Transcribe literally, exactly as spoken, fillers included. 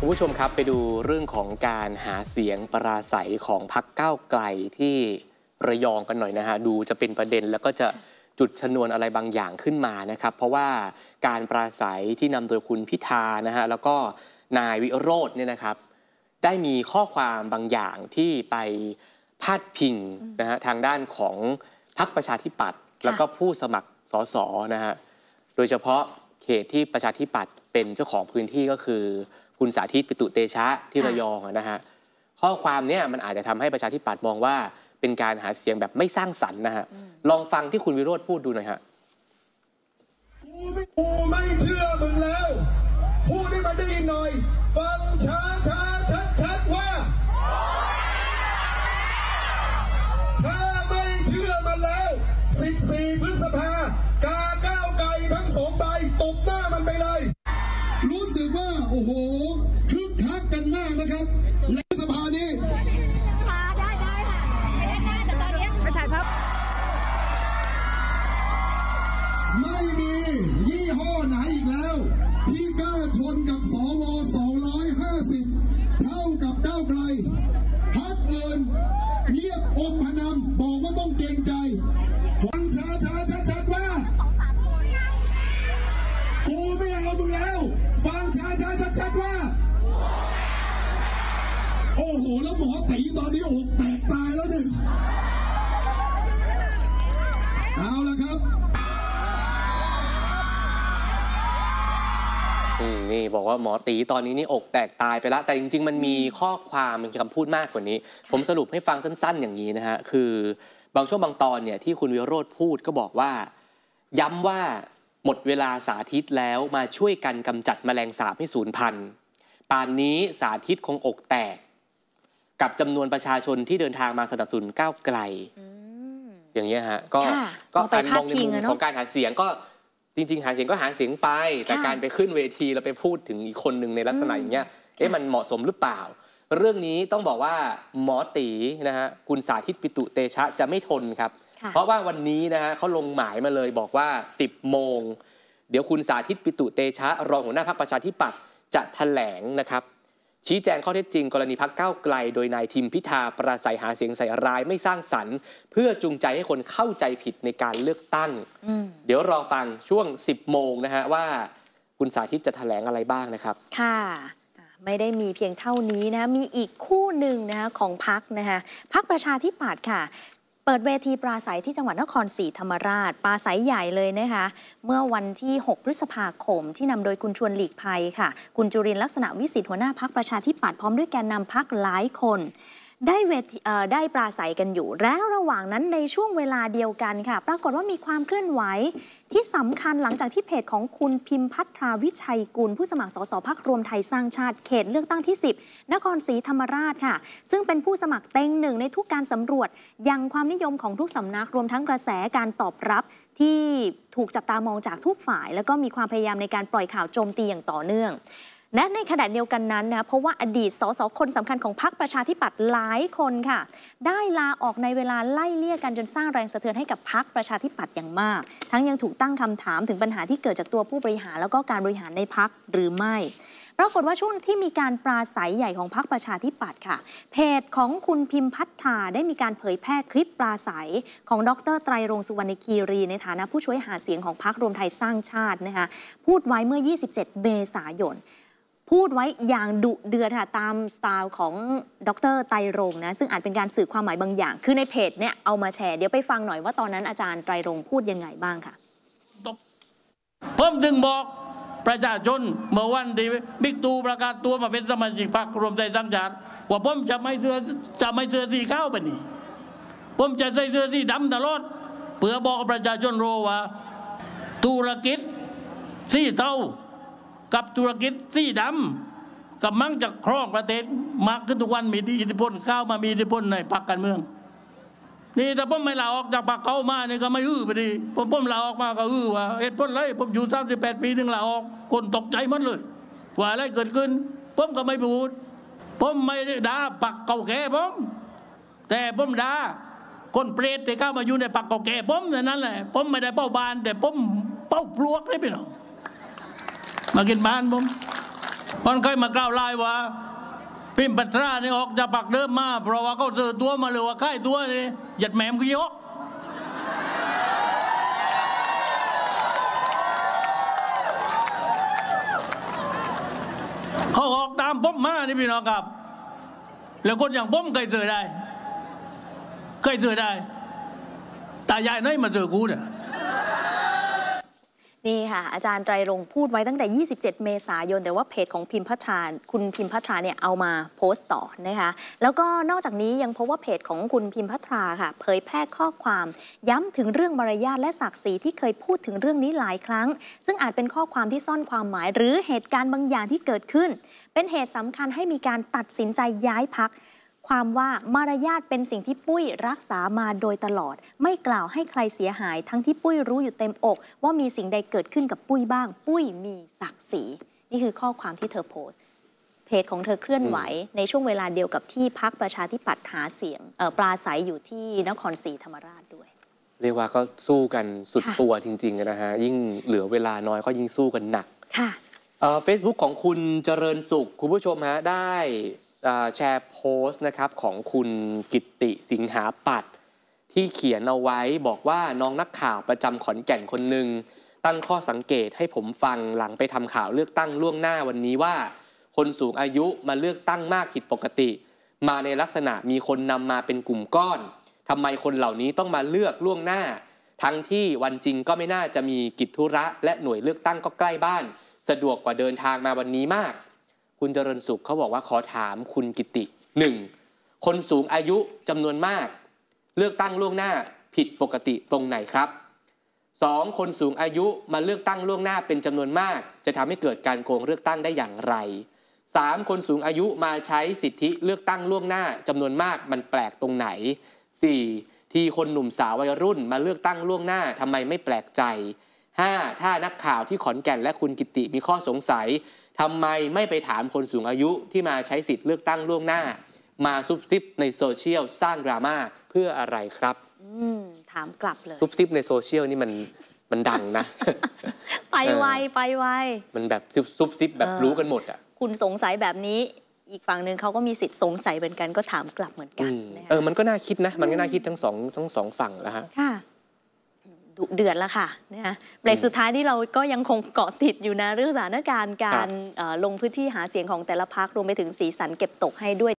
คุณผู้ชมครับไปดูเรื่องของการหาเสียงปราศัยของพรรคก้าวไกลที่ระยองกันหน่อยนะฮะดูจะเป็นประเด็นแล้วก็จะจุดชนวนอะไรบางอย่างขึ้นมานะครับเพราะว่าการปราศัยที่นำโดยคุณพิธานะฮะแล้วก็นายวิโรจน์เนี่ยนะครับได้มีข้อความบางอย่างที่ไปพาดพิงนะฮะทางด้านของพรรคประชาธิปัตย์แล้วก็ผู้สมัครส.ส.นะฮะโดยเฉพาะเขตที่ประชาธิปัตย์เป็นเจ้าของพื้นที่ก็คือคุณสาธิตปิตุเตชะที่ระยองนะฮะข้อความเนี้ยมันอาจจะทำให้ประชาธิปัตย์มองว่าเป็นการหาเสียงแบบไม่สร้างสรรค์นะฮะลองฟังที่คุณวิโรจน์พูดดูหน่อยฮะกูไม่เชื่อมึงแล้วพูดให้มันได้ยินหน่อยฟังช้าช้าชัดชัดว่าถ้าไม่เชื่อมันแล้วสิบสี่พฤษภากาก้าวไกลทั้งสองใบตบหน้ามันไปเลยรู้สึกว่าโอ้โหคึกคักกันมากนะครับในสภานี้มาได้ได้ค่ะได้ได้แต่ตอนนี้ประชาชนไม่มียี่ห้อไหนอีกแล้วที่กล้าชนกับสวสองร้อยห้าสิบเท่ากับก้าวไกลพรรคอื่นเงียบอมพนมบอกว่าต้องเกรงใจคนช้าๆชัดๆว่ากูไม่เอามึงแล้วฟังช้าๆชัดๆว่าโอ้โหแล้วหมอตีตอนนี้อกแตกตายแล้วหนึ่งเอาละครับนี่บอกว่าหมอตีตอนนี้นี่อกแตกตายไปแล้วแต่จริงๆมันมีข้อความมันมีคำพูดมากกว่านี้ผมสรุปให้ฟังสั้นๆอย่างนี้นะฮะคือบางช่วงบางตอนเนี่ยที่คุณวิโรจน์พูดก็บอกว่าย้ำว่าหมดเวลาสาธิตแล้วมาช่วยกันกำจัดแมลงสาบให้สูญพันธุ์ป่านนี้สาธิตคงอกแตกกับจำนวนประชาชนที่เดินทางมาสนับสนุนก้าวไกล อ, อย่างนี้ฮะก็ก็การมองในมุมของการหาเสียงก็จริงๆหาเสียงก็หาเสียงไปแต่การไปขึ้นเวทีแล้วไปพูดถึงอีกคนหนึ่งในลักษณะอย่างเงี้ยเอ๊ะมันเหมาะสมหรือเปล่าเรื่องนี้ต้องบอกว่าหมอตีนะฮะคุณสาธิตปิตุเตชะจะไม่ทนครับเพราะว่าวันนี้นะฮะเขาลงหมายมาเลยบอกว่าสิบโมงเดี๋ยวคุณสาธิตปิตุเตชะรองหัวหน้าพรรคประชาธิปัตย์จะแถลงนะครับชี้แจงข้อเท็จจริงกรณีพรรคก้าวไกลโดยนายทิมพิธาปราศัยหาเสียงใส่ร้ายไม่สร้างสรรค์เพื่อจูงใจให้คนเข้าใจผิดในการเลือกตั้งเดี๋ยวรอฟังช่วงสิบโมงนะฮะว่าคุณสาธิตจะแถลงอะไรบ้างนะครับค่ะไม่ได้มีเพียงเท่านี้นะมีอีกคู่หนึ่งนะของพรรคนะคะพรรคประชาธิปัตย์ค่ะเปิดเวทีปราศัยที่จังหวัดนครศรีธรรมราชปราศัยใหญ่เลยนะคะเมื่อวันที่หกพฤษภาคมที่นำโดยคุณชวนหลีกภัยค่ะคุณจุรินทร์ลักษณะวิสิทธิ์หัวหน้าพรรคประชาธิปัตย์พร้อมด้วยแกนนำพรรคหลายคนได้เวทีได้ปราศัยกันอยู่แล้วระหว่างนั้นในช่วงเวลาเดียวกันค่ะปรากฏว่ามีความเคลื่อนไหวที่สำคัญหลังจากที่เพจของคุณพิมพัทราวิชัยกุลผู้สมัครสสพรรครวมไทยสร้างชาติเขตเลือกตั้งที่สิบนครศรีธรรมราชค่ะซึ่งเป็นผู้สมัครเต็งหนึ่งในทุกการสำรวจยังความนิยมของทุกสำนักรวมทั้งกระแสการตอบรับที่ถูกจับตามองจากทุกฝ่ายแล้วก็มีความพยายามในการปล่อยข่าวโจมตีอย่างต่อเนื่องและในขณะเดียวกันนั้นนะเพราะว่าอดีตส.ส.คนสำคัญของพรรคประชาธิปัตย์หลายคนค่ะได้ลาออกในเวลาไล่เลี่ยกันจนสร้างแรงสะเทือนให้กับพรรคประชาธิปัตย์อย่างมากทั้งยังถูกตั้งคำถามถึงปัญหาที่เกิดจากตัวผู้บริหารแล้วก็การบริหารในพรรคหรือไม่ปรากฏว่าช่วงที่มีการปราศัยใหญ่ของพรรคประชาธิปัตย์ค่ะเพจของคุณพิมพัทราได้มีการเผยแพร่คลิปปราศัยของดร.ไตรรงค์สุวรรณคีรีในฐานะผู้ช่วยหาเสียงของพรรครวมไทยสร้างชาตินะคะพูดไว้เมื่อยี่สิบเจ็ดเมษายนพูดไว้อย่างดุเดือดค่ะตามสไตล์ของดร.ไตรรงค์นะซึ่งอาจเป็นการสื่อความหมายบางอย่างคือในเพจเนี่ยเอามาแชร์เดี๋ยวไปฟังหน่อยว่าตอนนั้นอาจารย์ไตรรงค์พูดยังไงบ้างค่ะผมถึงบอกประชาชนเมื่อวันที่บิ๊กตู่ประกาศตัวมาเป็นสมาชิกพรรครวมไทยสร้างชาติว่าผมจะไม่เสื้อจะไม่เสื้อสีขาวไปนี่ผมจะใส่เสื้อสีดำตลอดเพื่อบอกประชาชนรู้ว่าธุรกิจสีเทากับธุรกิจสีดำกำลังจะครองประเทศมากขึ้นทุกวันมีอิทธิพลเข้ามามีอิทธิพลในพรรคการเมืองนี่แต่ผมไม่ลาออกจากปากเขามาเนี่ยก็ไม่อื้อไปดิผมผมลาออกมาก็อื้อว่าเอ็ดพ้นเลยผมอยู่สามสิบแปดปีถึงลาออกคนตกใจหมดเลยว่าอะไรเกิดขึ้นผมก็ไม่พูดผมไม่ด่าปากเก่าแก่ผมแต่ผมด่าคนเปรตที่เข้ามาอยู่ในปากเก่าแก่ผมนั่นแหละผมไม่ได้เป้าบานแต่ผมเป้าปลวกได้พี่น้องมากินบ้านผม มันเคยมาก้าวไล่วะพิมพ์ปัตราเนี่ยออกจะปักเดิมมาเพราะว่าเขาซื้อตัวมาเลยว่าใกล้ตัวนี่หยัดแหมมก็เยอะเขาออกตามป้อมมานี่พี่น้องครับแล้วคนอย่างป้อมใครเจอได้ใครเจอได้ตายายน้อยมาเจอกูเนี่ยนี่ค่ะอาจารย์ไตรรงค์พูดไว้ตั้งแต่ยี่สิบเจ็ดเมษายนแต่ว่าเพจของพิมพ์พัทราคุณพิมพ์พัทราเนี่ยเอามาโพสต์ต่อนะคะแล้วก็นอกจากนี้ยังพบว่าเพจของคุณพิมพ์พัทราค่ะเผยแพร่ข้อความย้ำถึงเรื่องมารยาทและศักดิ์ศรีที่เคยพูดถึงเรื่องนี้หลายครั้งซึ่งอาจเป็นข้อความที่ซ่อนความหมายหรือเหตุการณ์บางอย่างที่เกิดขึ้นเป็นเหตุสำคัญให้มีการตัดสินใจย้ายพรรคความว่ามารยาทเป็นสิ่งที่ปุ้ยรักษามาโดยตลอดไม่กล่าวให้ใครเสียหายทั้งที่ปุ้ยรู้อยู่เต็มอกว่ามีสิ่งใดเกิดขึ้นกับปุ้ยบ้างปุ้ยมีศักดิ์ศรีนี่คือข้อความที่เธอโพสต์เพจของเธอเคลื่อนไหวในช่วงเวลาเดียวกับที่พรรคประชาธิปัตย์หาเสียงปราศัยอยู่ที่นครศรีธรรมราชด้วยเรียกว่าก็สู้กันสุดตัวจริงๆนะฮะยิ่งเหลือเวลาน้อยก็ยิ่งสู้กันหนักค่ะเฟซบุ๊กของคุณเจริญสุขคุณผู้ชมฮะได้แชร์โพสต์นะครับของคุณกิตติสิงหาปัตย์ที่เขียนเอาไว้บอกว่าน้องนักข่าวประจำขอนแก่นคนหนึ่งตั้งข้อสังเกตให้ผมฟังหลังไปทำข่าวเลือกตั้งล่วงหน้าวันนี้ว่าคนสูงอายุมาเลือกตั้งมากผิดปกติมาในลักษณะมีคนนำมาเป็นกลุ่มก้อนทำไมคนเหล่านี้ต้องมาเลือกล่วงหน้าทั้งที่วันจริงก็ไม่น่าจะมีกิจธุระและหน่วยเลือกตั้งก็ใกล้บ้านสะดวกกว่าเดินทางมาวันนี้มากคุณเจริญสุขเขาบอกว่าขอถามคุณกิติ หนึ่ง คนสูงอายุจำนวนมากเลือกตั้งล่วงหน้าผิดปกติตรงไหนครับ สอง คนสูงอายุมาเลือกตั้งล่วงหน้าเป็นจำนวนมากจะทำให้เกิดการโกงเลือกตั้งได้อย่างไร สาม คนสูงอายุมาใช้สิทธิเลือกตั้งล่วงหน้าจำนวนมากมันแปลกตรงไหน สี่ ที่คนหนุ่มสาววัยรุ่นมาเลือกตั้งล่วงหน้าทำไมไม่แปลกใจ ห้า ถ้านักข่าวที่ขอนแก่นและคุณกิติมีข้อสงสัยทำไมไม่ไปถามคนสูงอายุที่มาใช้สิทธิ์เลือกตั้งล่วงหน้ามาซุบซิบในโซเชียลสร้างดราม่าเพื่ออะไรครับอืมถามกลับเลยซุบซิบในโซเชียลนี่มันมันดังนะ ไปไวไปไวมันแบบซุบซิบแบบรู้กันหมดอ่ะคุณสงสัยแบบนี้อีกฝั่งหนึ่งเขาก็มีสิทธิ์สงสัยเหมือนกันก็ถามกลับเหมือนกันเออมันก็น่าคิดนะมันก็น่าคิดทั้งสองทั้งสองฝั่งแล้วฮะค่ะดุเดือดแล้วค่ะนะคะเบรกสุดท้ายที่เราก็ยังคงเกาะติดอยู่นะเรื่องสถานการณ์การลงพื้นที่หาเสียงของแต่ละพรรครวมไปถึงสีสันเก็บตกให้ด้วย